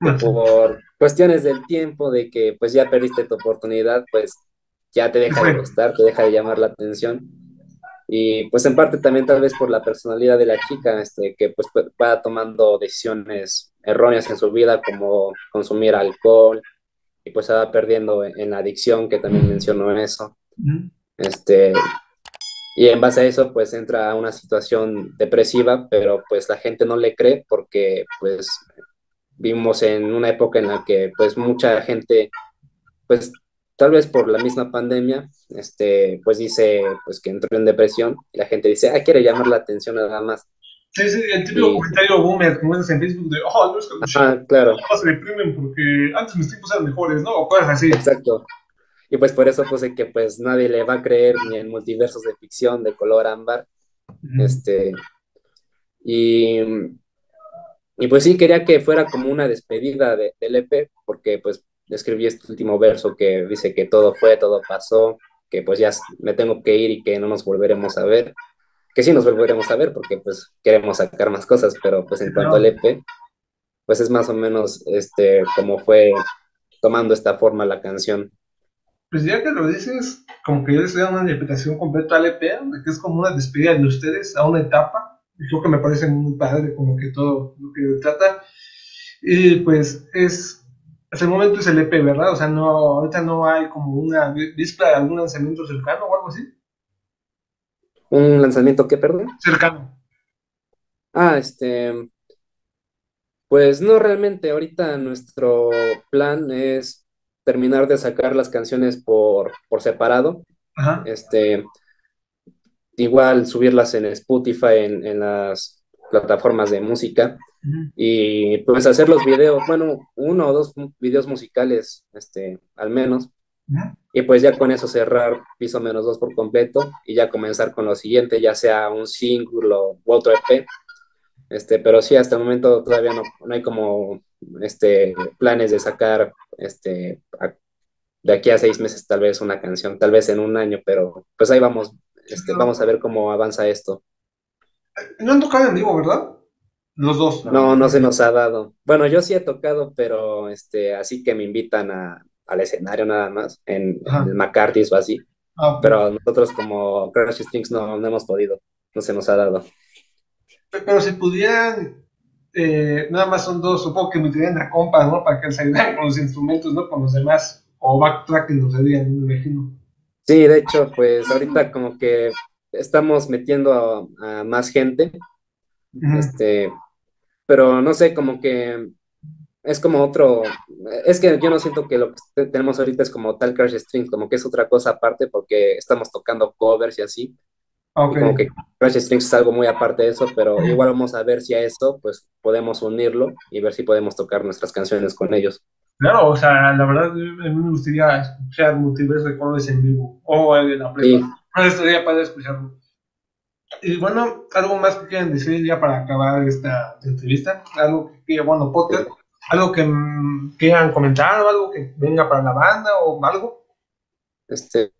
por cuestiones del tiempo, de que pues ya perdiste tu oportunidad, pues ya te deja de gustar, te deja de llamar la atención, y pues en parte también tal vez por la personalidad de la chica, este, que pues va tomando decisiones erróneas en su vida, como consumir alcohol, y pues se va perdiendo en la adicción, que también mencionó eso, este... Y en base a eso, pues, entra a una situación depresiva, pero, pues, la gente no le cree porque, pues, vivimos en una época en la que, pues, mucha gente, pues, tal vez por la misma pandemia, este, pues, dice, pues, que entró en depresión y la gente dice, ah, quiere llamar la atención nada más. Sí, sí, el típico y... comentario boomer, como es en Facebook, de, oh, no es que los ah, claro. se deprimen porque antes mis tiempos eran mejores, ¿no? O cosas así. Exacto. Y pues por eso puse que pues nadie le va a creer ni en Multiversos de Ficción de Color Ámbar. Mm. Este, y, y pues sí, quería que fuera como una despedida de, del E P, porque pues escribí este último verso que dice que todo fue, todo pasó, que pues ya me tengo que ir y que no nos volveremos a ver. Que sí nos volveremos a ver porque pues queremos sacar más cosas, pero pues en cuanto al E P, pues es más o menos este, como fue tomando esta forma la canción. Pues ya que lo dices, como que yo les doy una interpretación completa al E P, de que es como una despedida de ustedes a una etapa, y creo que me parece muy padre como que todo lo que trata, y pues es, hasta el momento es el E P, ¿verdad? O sea, no, ahorita no hay como una víspera de algún lanzamiento cercano o algo así. ¿Un lanzamiento qué, perdón? Cercano. Ah, este, pues no realmente, ahorita nuestro plan es terminar de sacar las canciones por, por separado. Ajá. Este, igual subirlas en Spotify, en, en las plataformas de música. Ajá. Y pues hacer los videos, bueno, uno o dos videos musicales, este, al menos. Ajá. Y pues ya con eso cerrar Piso Menos Dos por completo y ya comenzar con lo siguiente, ya sea un single o otro E P. Este, pero sí, hasta el momento todavía no, no hay como este, planes de sacar este, a, de aquí a seis meses tal vez una canción, tal vez en un año, pero pues ahí vamos, este, vamos a ver cómo avanza esto. ¿No han tocado en vivo, verdad? Los dos. No, no, no se nos ha dado. Bueno, yo sí he tocado, pero este, así que me invitan a, al escenario nada más, en, en el McCarthy's o así. Ah, pero nosotros como Krash Strings no, no hemos podido, no se nos ha dado. Pero si pudieran, eh, nada más son dos, supongo que me tiran a compas, ¿no? Para que se ayudan con los instrumentos, ¿no? Con los demás, o backtracking, no serían, me imagino. Sí, de hecho, pues ahorita como que estamos metiendo a, a más gente, uh-huh. este, pero no sé, como que es como otro, es que yo no siento que lo que tenemos ahorita es como tal Krash Strings, como que es otra cosa aparte, porque estamos tocando covers y así. Okay. Como que Krash Strings es algo muy aparte de eso, pero igual vamos a ver si a esto pues podemos unirlo y ver si podemos tocar nuestras canciones con ellos. Claro, o sea, la verdad a mí me gustaría escuchar Multiverso de Colores en vivo o en la play. Sí. Me gustaría para escucharlo. Y bueno, algo más que quieran decir ya para acabar esta entrevista, algo que bueno, podcast, algo que mmm, quieran comentar o algo que venga para la banda o algo. Este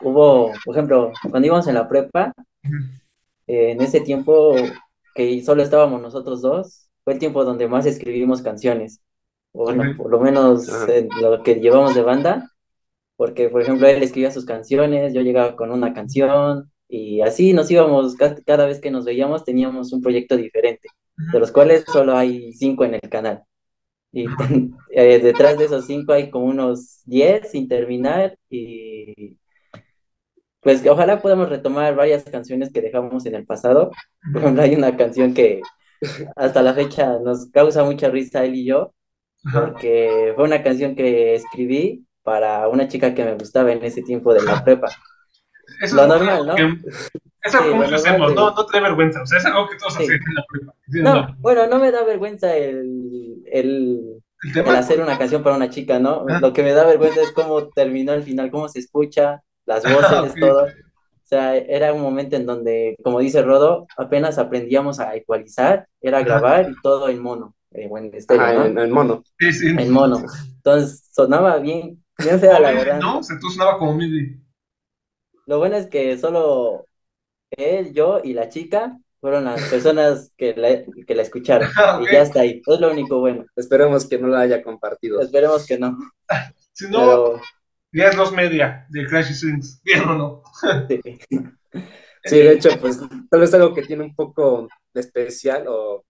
Hubo, por ejemplo, cuando íbamos en la prepa, eh, en ese tiempo que solo estábamos nosotros dos, fue el tiempo donde más escribimos canciones, o bueno, okay. por lo menos eh, lo que llevamos de banda, porque, por ejemplo, él escribía sus canciones, yo llegaba con una canción, y así nos íbamos, ca cada vez que nos veíamos teníamos un proyecto diferente, de los cuales solo hay cinco en el canal, y eh, detrás de esos cinco hay como unos diez sin terminar, y... Pues ojalá podamos retomar varias canciones que dejamos en el pasado. Por ejemplo, hay una canción que hasta la fecha nos causa mucha risa él y yo, porque fue una canción que escribí para una chica que me gustaba en ese tiempo de la prepa. Eso lo es normal, ¿no? Que... Eso sí, bueno, hacemos, de... no, no te da vergüenza, o sea, es algo que todos sí. hacen en la prepa. Sí, no, no, bueno, no me da vergüenza el... el... ¿El, el hacer una canción para una chica, ¿no? ¿Ah? Lo que me da vergüenza es cómo terminó el final, cómo se escucha, las voces, ah, okay. todo. O sea, era un momento en donde, como dice Rodo, apenas aprendíamos a ecualizar, era grabar y todo en mono, eh, bueno, estéreo, ah, ¿no? en, en mono. Sí, sí. En mono. Entonces, sonaba bien, bien fea, la verdad. No, o sea, tú sonaba como midi. Lo bueno es que solo él, yo y la chica fueron las personas que la, que la escucharon. Ah, okay. Y ya está ahí, es lo único bueno. Esperemos que no la haya compartido. Esperemos que no. Si no... Pero... Ya es los media de Krash Strings, ¿bien o no? Sí, de hecho, pues tal vez algo que tiene un poco de especial o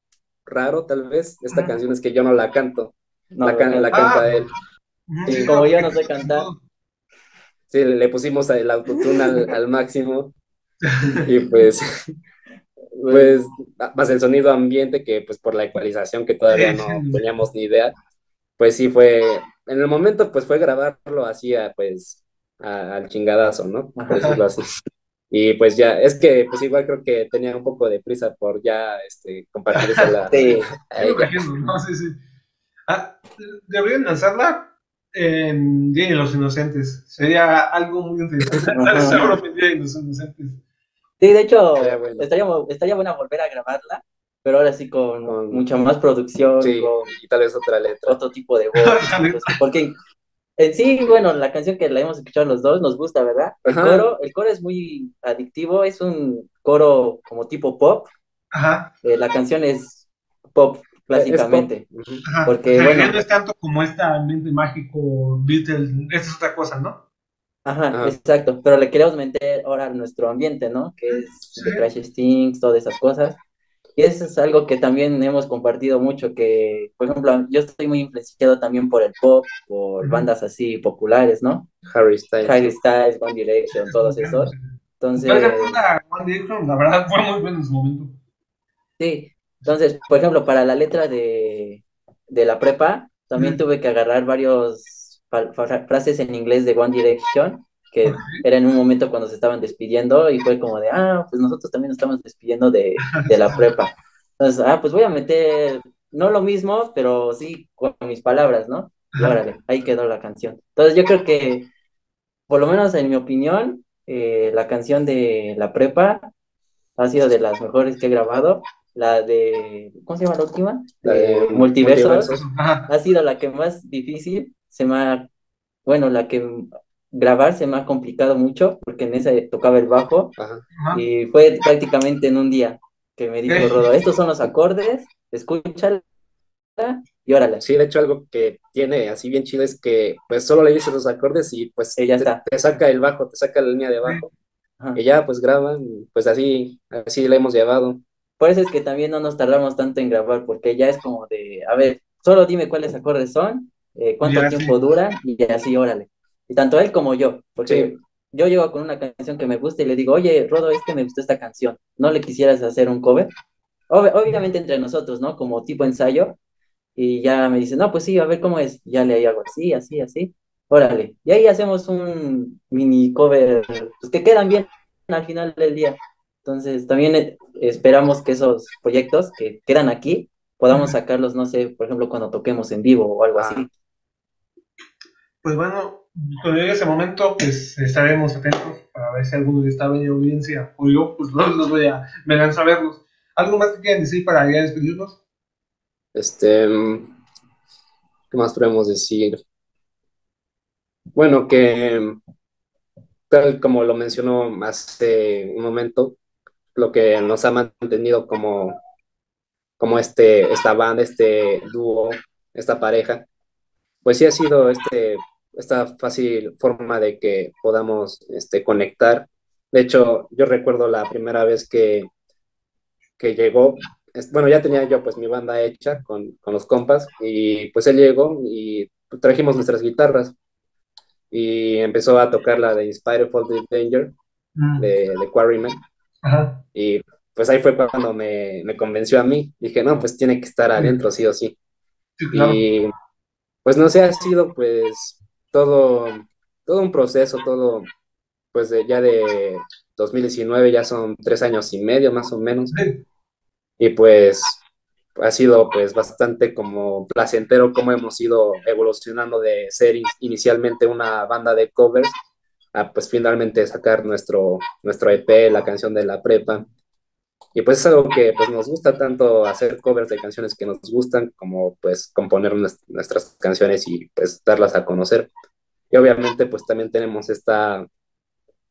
raro, tal vez, esta canción es que yo no la canto, no, la, can no. la canta ah, él. Y como yo no sé cantar, sí, le pusimos el autotune al, al máximo. Y pues, pues, más el sonido ambiente, que pues por la ecualización que todavía no teníamos ni idea, pues sí fue, en el momento pues fue grabarlo así a, pues, a, al chingadazo, ¿no? Por decirlo así. Y pues ya, es que pues igual creo que tenía un poco de prisa por ya este, compartir esa la... Sí, no, sí, sí. Ah, deberían lanzarla en Día de los Inocentes, sería algo muy interesante. Seguro que Día de los Inocentes. Sí, de hecho, estaría, bueno. estaría, estaría buena volver a grabarla, pero ahora sí con, con mucha más producción, sí, con, y tal vez otra letra, otro tipo de voz, pues, porque... Eh, sí, bueno, la canción que la hemos escuchado los dos nos gusta, ¿verdad? El coro, el coro es muy adictivo, es un coro como tipo pop. Ajá. Eh, la canción es pop, básicamente. Porque, o sea, bueno, no es tanto como este ambiente mágico, Beatles, esta es otra cosa, ¿no? Ajá, Ajá, exacto, pero le queremos meter ahora nuestro ambiente, ¿no? Que es sí. de Krash Strings, todas esas cosas. Y eso es algo que también hemos compartido mucho, que, por ejemplo, yo estoy muy influenciado también por el pop, por uh-huh. bandas así populares, ¿no? Harry Styles. Harry Styles, One Direction, todos esos. Entonces... One Direction, la verdad, fue muy bueno en su momento. Sí, entonces, por ejemplo, para la letra de, de la prepa, también uh-huh. tuve que agarrar varias frases en inglés de One Direction, que era en un momento cuando se estaban despidiendo y fue como de, ah, pues nosotros también nos estamos despidiendo de, de la prepa. Entonces, ah, pues voy a meter, no lo mismo, pero sí con mis palabras, ¿no? Y órale, ahí quedó la canción. Entonces yo creo que, por lo menos en mi opinión, eh, la canción de la prepa ha sido de las mejores que he grabado. La de, ¿cómo se llama la última? La de eh, Multiverso. Ha sido la que más difícil, se me ha, bueno, la que... grabar se me ha complicado mucho porque en esa tocaba el bajo. Ajá. Y fue prácticamente en un día que me dijo ¿Qué? Rodo, estos son los acordes, escúchala y órale. Sí, de hecho algo que tiene así bien chido es que pues solo le dices los acordes y pues y ya te, está. te saca el bajo, te saca la línea de bajo. Ajá. Y ya pues graban, pues así, así la hemos llevado. Por eso es que también no nos tardamos tanto en grabar, porque ya es como de, a ver, solo dime cuáles acordes son, eh, cuánto ya, tiempo sí. duran y así órale. Y tanto él como yo, porque sí. yo llego con una canción que me gusta y le digo, oye, Rodo, es que me gustó esta canción, ¿no le quisieras hacer un cover? Ob- obviamente entre nosotros, ¿no? Como tipo ensayo, y ya me dice, no, pues sí, a ver cómo es, ya le hago así, así, así, órale. Y ahí hacemos un mini cover, pues que quedan bien al final del día. Entonces también esperamos que esos proyectos que quedan aquí, podamos sacarlos, no sé, por ejemplo, cuando toquemos en vivo o algo ah. así. Pues bueno, cuando llegue ese momento, pues estaremos atentos para ver si alguno de esta bella audiencia o yo, pues los, los voy a, me lanzo a verlos. ¿Algo más que quieran decir para ya despedirnos? Este, ¿qué más podemos decir? Bueno, que tal como lo mencionó hace un momento, lo que nos ha mantenido como, como este, esta banda, este dúo, esta pareja, pues sí ha sido este... esta fácil forma de que podamos este, conectar. De hecho, yo recuerdo la primera vez que, que llegó, es, bueno, ya tenía yo pues mi banda hecha con, con los compas, y pues él llegó y trajimos nuestras guitarras, y empezó a tocar la de Inspired for the Danger, de, de Quarrymen, Ajá. y pues ahí fue cuando me, me convenció a mí, dije, no, pues tiene que estar adentro, sí o sí. Sí, claro. Y pues no sé, ha sido pues... Todo, todo un proceso, todo, pues de, ya de dos mil diecinueve, ya son tres años y medio más o menos, y pues ha sido pues bastante como placentero cómo hemos ido evolucionando de ser in- inicialmente una banda de covers, a pues finalmente sacar nuestro, nuestro E P, la canción de la prepa, y pues es algo que pues nos gusta tanto hacer covers de canciones que nos gustan como pues componer nos, nuestras canciones y pues darlas a conocer. Y obviamente pues también tenemos esta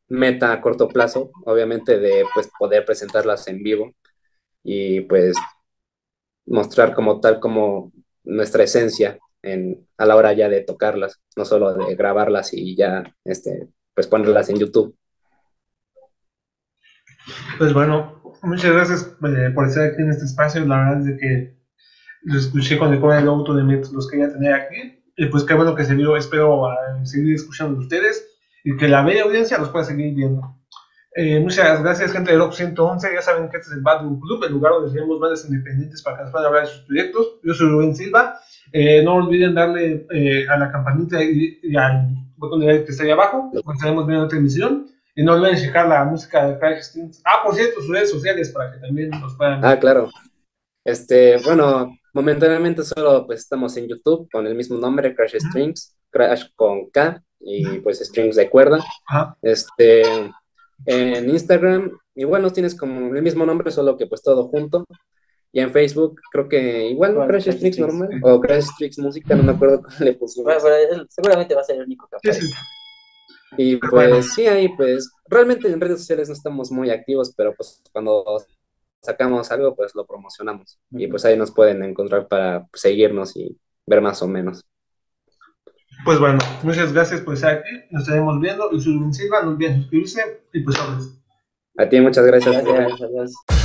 meta a corto plazo, obviamente de pues poder presentarlas en vivo y pues mostrar como tal como nuestra esencia en, a la hora ya de tocarlas, no solo de grabarlas y ya este, pues ponerlas en YouTube. Pues bueno, muchas gracias eh, por estar aquí en este espacio. La verdad es de que lo escuché con el cover de All to the Mets, los quería tener aquí. Y pues qué bueno que se vio, espero uh, seguir escuchando de ustedes y que la bella audiencia los pueda seguir viendo. Eh, muchas gracias, gente de Rock ciento once. Ya saben que este es el Bedroom Club, el lugar donde tenemos bandas independientes para que nos puedan hablar de sus proyectos. Yo soy Rubén Silva. Eh, no olviden darle eh, a la campanita y, y al botón de like que está ahí abajo, porque estaremos viendo la transmisión. Y no olviden checar la música de Krash Strings. Ah, por cierto, sus redes sociales para que también nos puedan... Ah, claro. Este, bueno, momentáneamente solo pues estamos en YouTube con el mismo nombre, Krash Strings, Krash con K y pues Strings de cuerda. Ajá. Este, en Instagram igual nos tienes como el mismo nombre, solo que pues todo junto. Y en Facebook creo que igual bueno, Krash Strings Strings normal sí. O Krash Strings Música, no me acuerdo cómo le pusimos. Bueno, pero seguramente va a ser el único que aparece. Sí, sí. Y pues bueno. Sí, ahí pues realmente en redes sociales no estamos muy activos, pero pues cuando sacamos algo pues lo promocionamos. Uh-huh. Y pues ahí nos pueden encontrar para pues, seguirnos y ver más o menos. Pues bueno, muchas gracias por estar aquí, nos estaremos viendo y si no olviden suscribirse y pues a ti muchas gracias. Gracias, gracias.